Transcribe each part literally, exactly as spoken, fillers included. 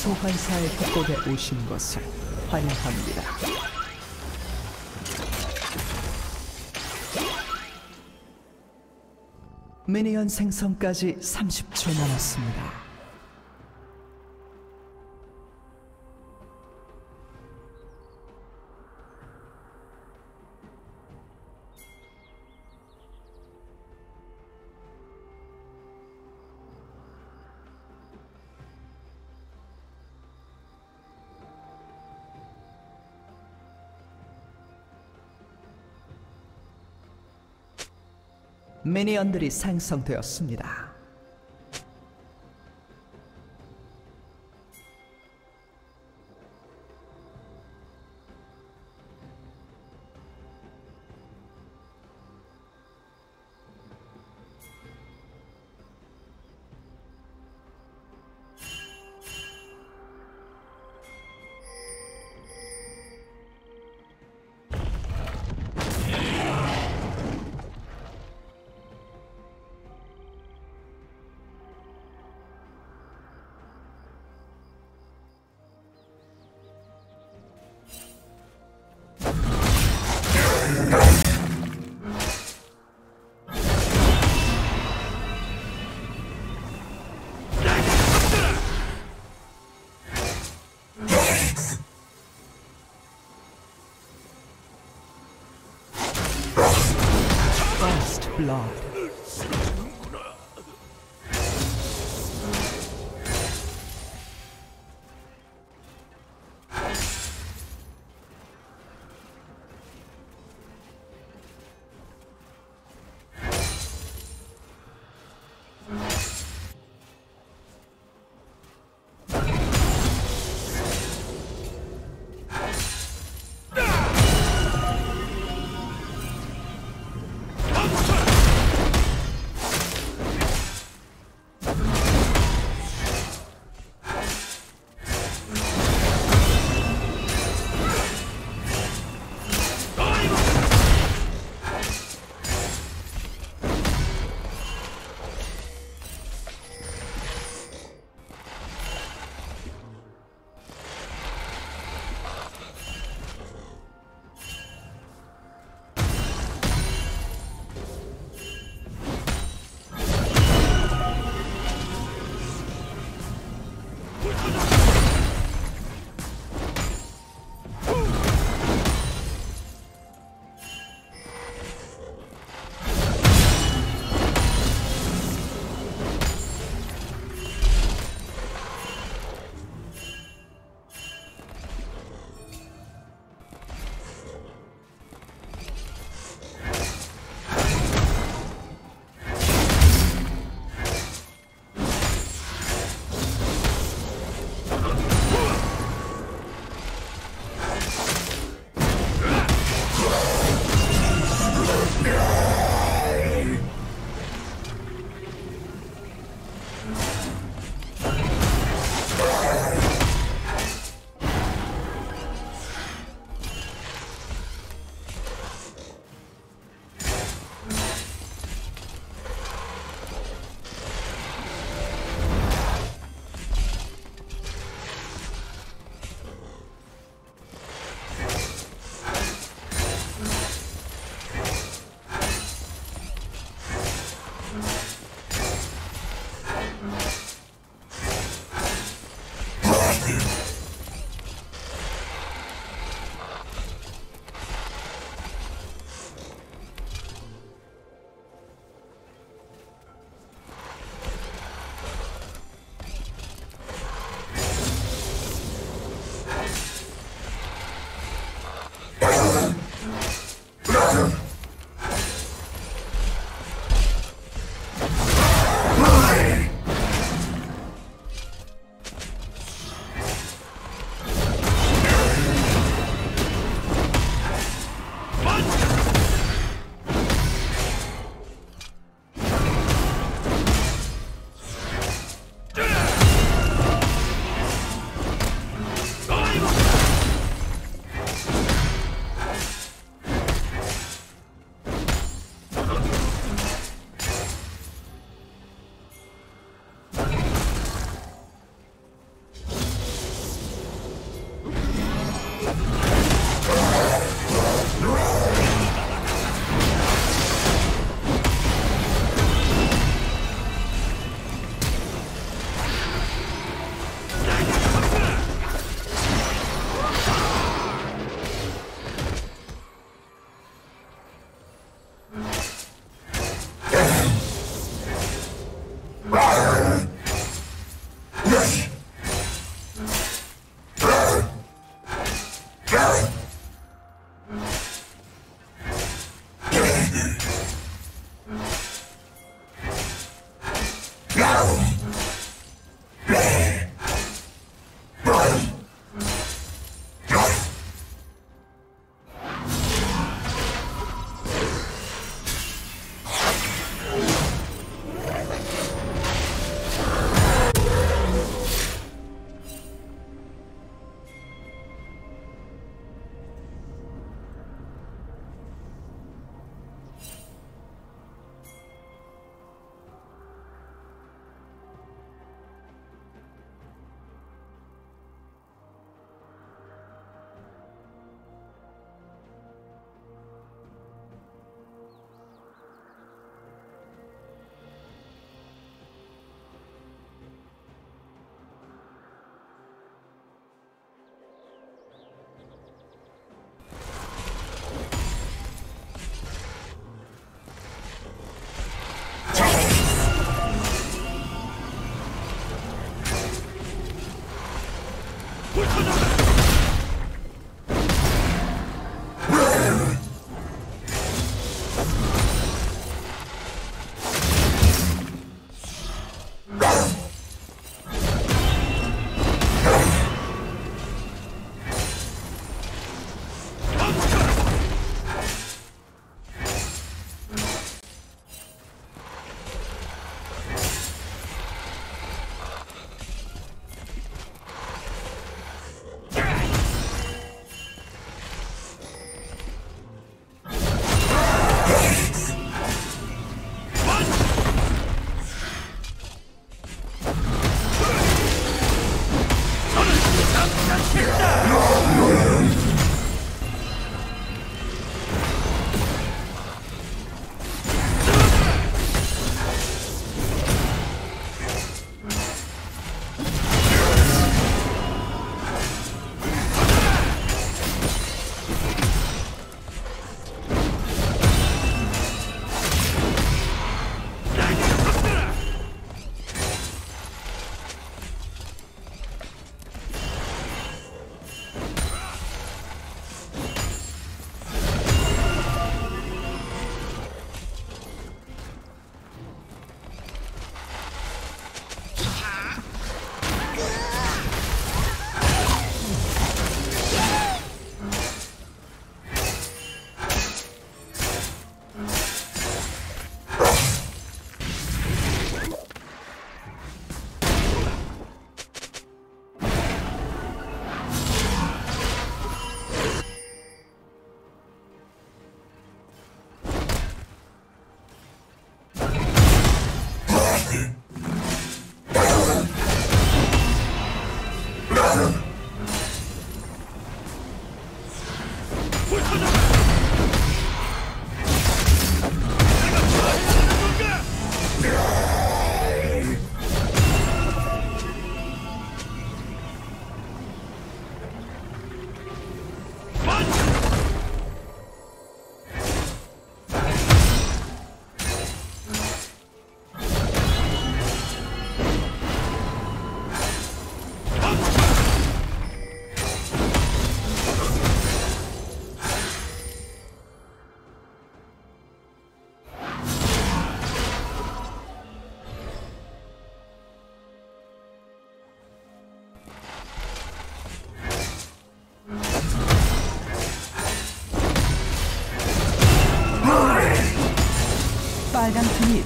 소환사의 협곡에 오신 것을 환영합니다. 미니언 생성까지 삼십 초 남았습니다. 미니언들이 생성되었습니다. Blood.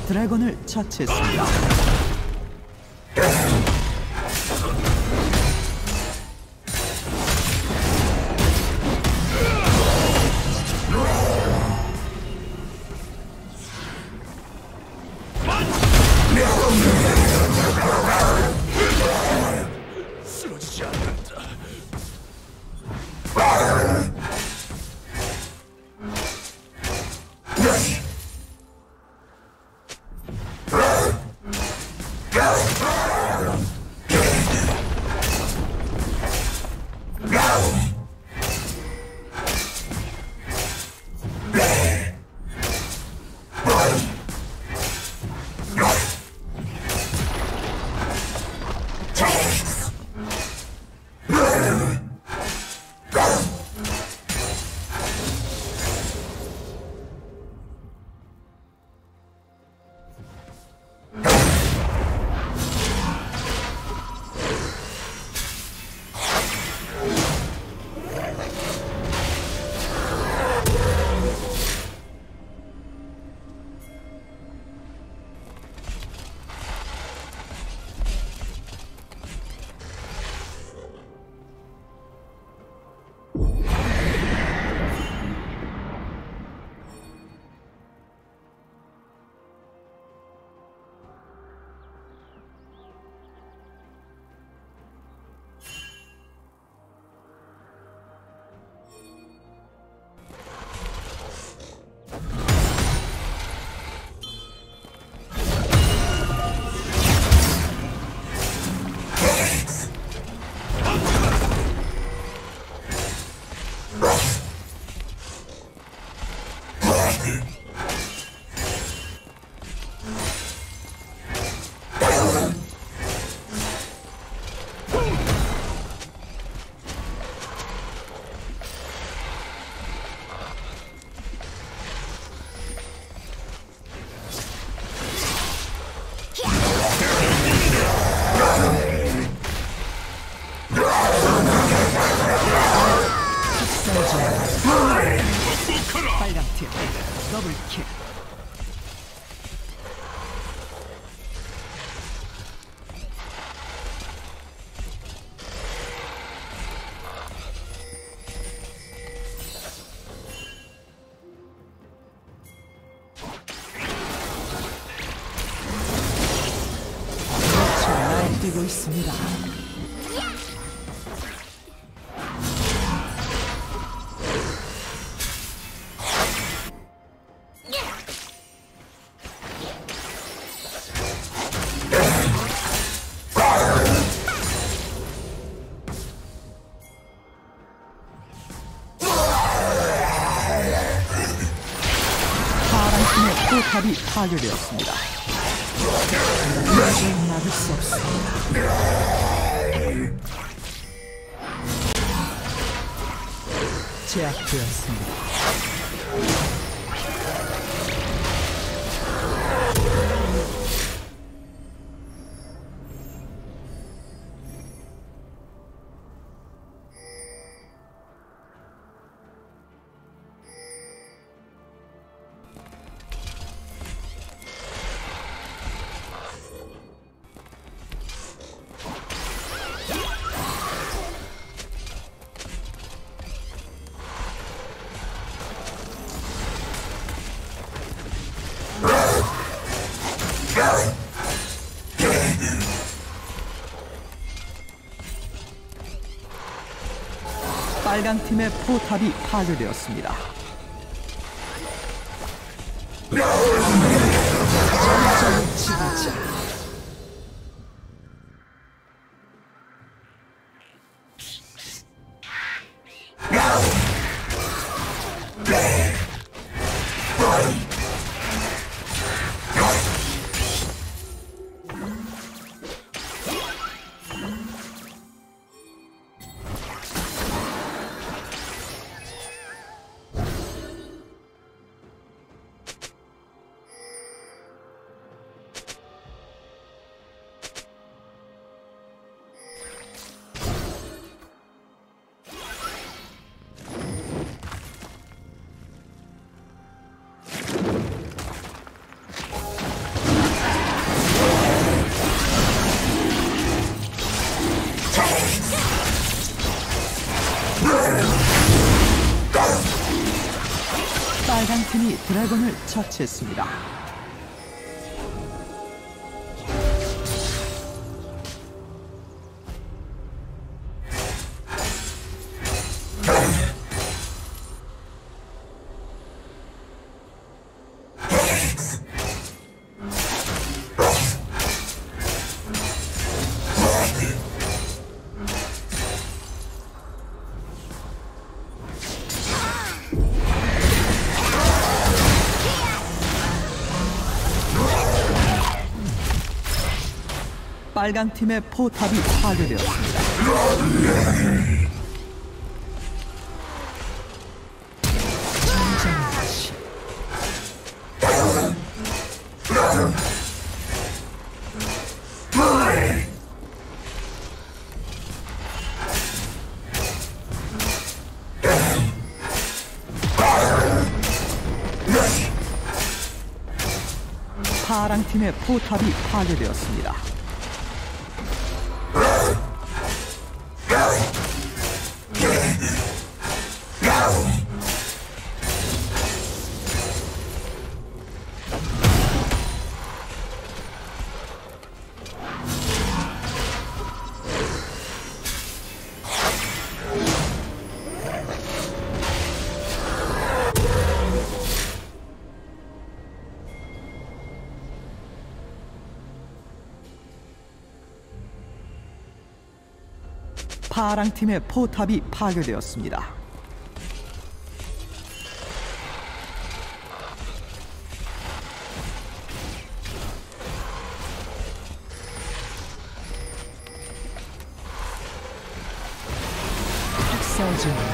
드래곤을 처치했습니다. 더블킥. 잘 뛰고 있습니다. 탑이 파괴되었습니다. 이것을 막을 수 없습니다. 제압되었습니다. 빨강 팀의 포탑이 파괴되었습니다. 빨간 팀이 드래곤을 처치했습니다. 빨강 팀의 포탑이 파괴되었습니다. 파랑 팀의 포탑이 파괴되었습니다. 파랑 팀의 포탑이 파괴되었습니다. 학살 중입니다.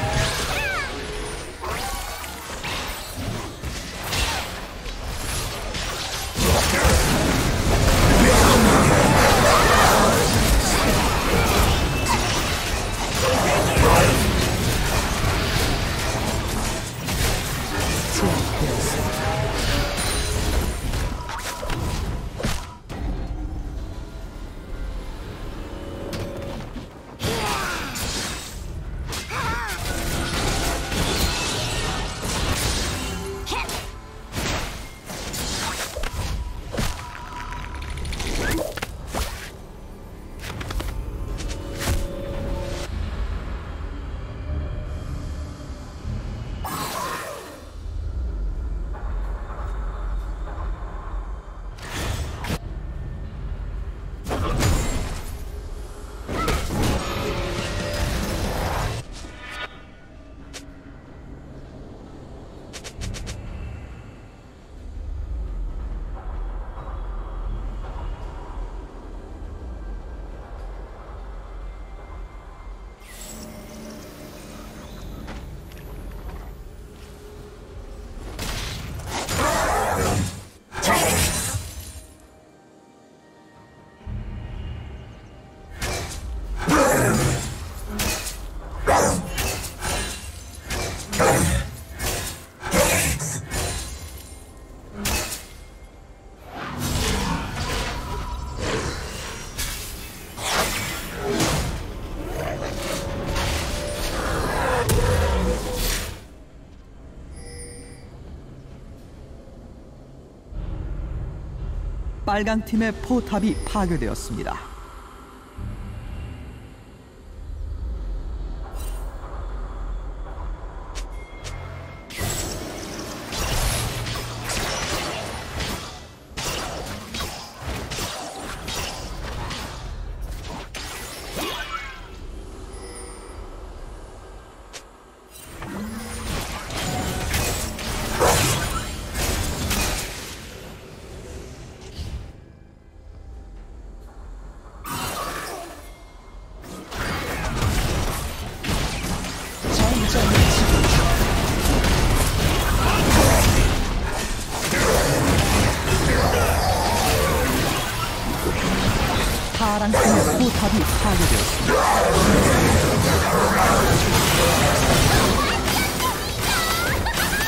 빨강 팀의 포탑이 파괴되었습니다. 파랑 팀의 포탑이 파괴되었습니다.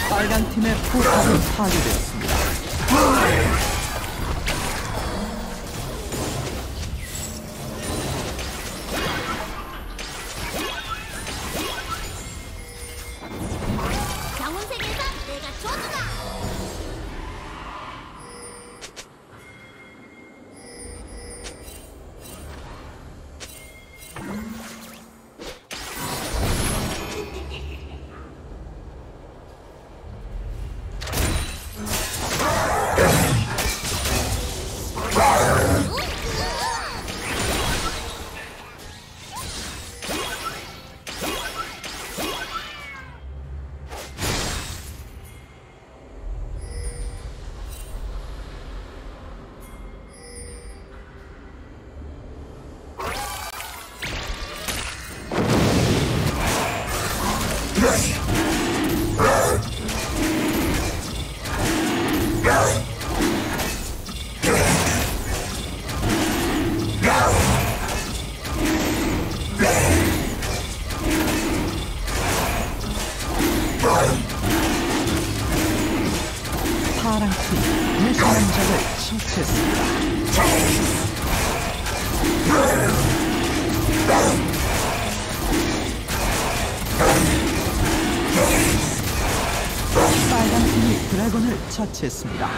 빨간 팀의 포탑이 파괴되었습니다. 파랑팀 미션적을 실패했습니다. 빨간 팀이 드래곤을 처치했습니다.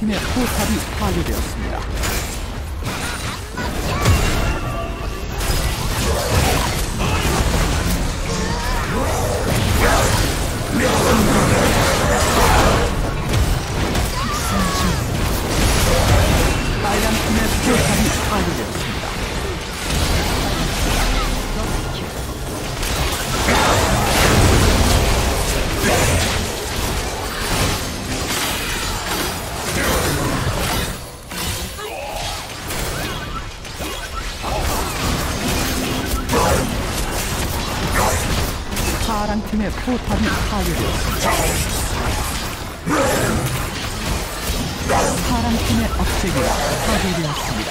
팀의 포탑이 파괴되었습니다. 빨간 팀의 포탑이 파괴되었습니다. 파랑팀의 포탑이 파괴되었습니다. 파랑팀의 억제기가 파괴되었습니다.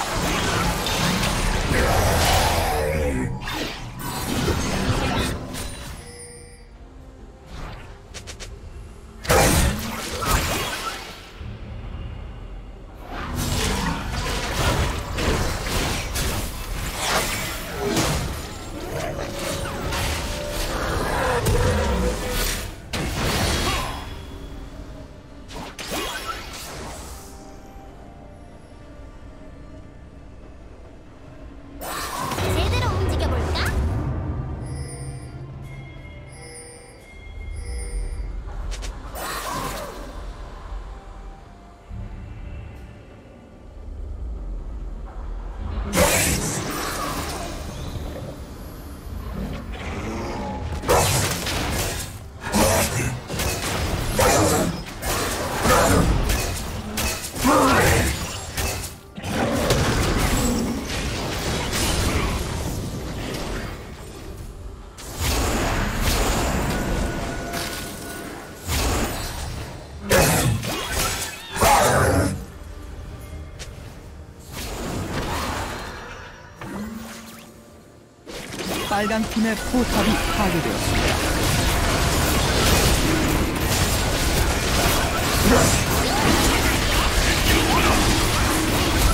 빨간 팀의 포탑이 파괴되었습니다.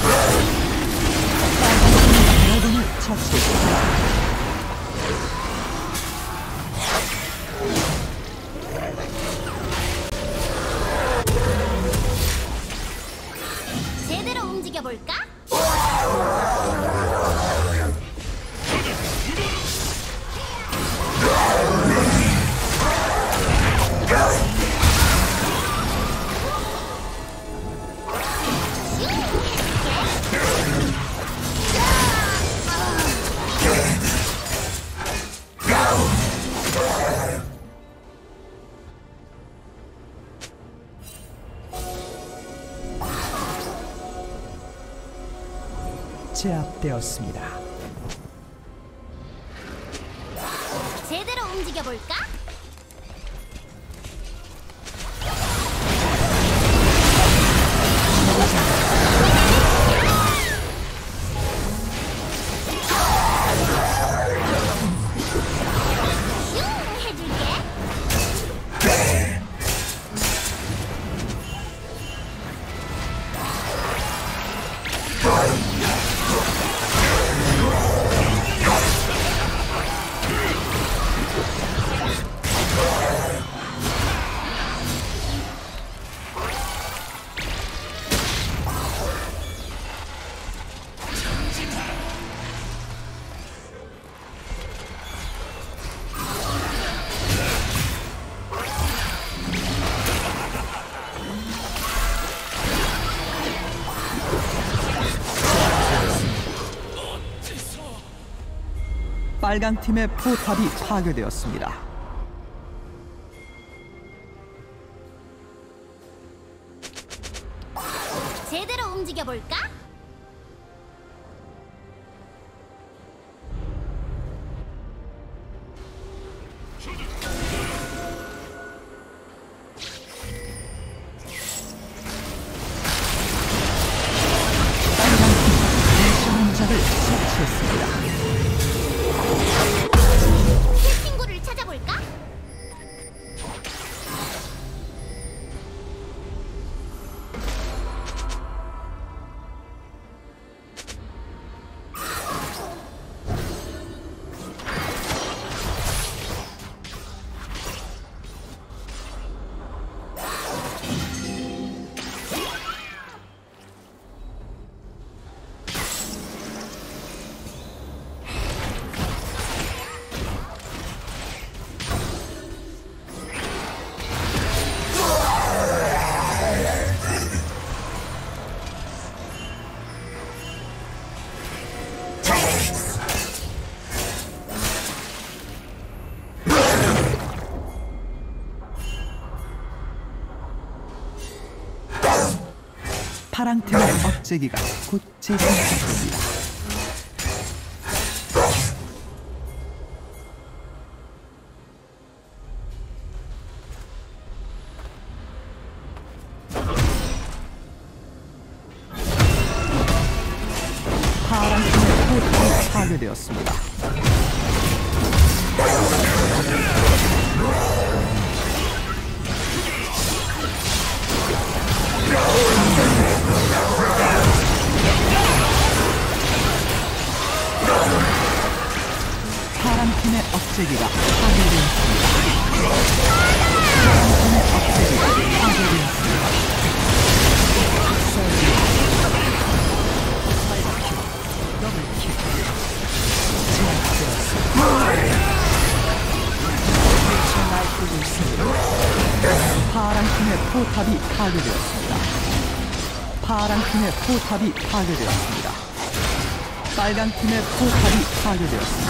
빨간 팀의 모든을 처치했습니다. 제압되었습니다. 제대로 움직여 볼까? 빨간 팀의 포탑이 파괴되었습니다. 제대로 움직여 볼까? 빨간 팀이 미션자를 처치했습니다. 파랑팀의 억제기가 곧 재생됩니다. 파랑팀의 포탑이 파괴되었습니다. 파랑팀의 억제기가 파괴되었습니다. 파랑팀의 억제기가 파괴되었습니다. 더블킬, 제압되었습니다. 파랑팀의 포탑이 파괴되었습니다. 파랑팀의 포탑이 파괴되었습니다. 빨간팀의 포탑이 파괴되었습니다.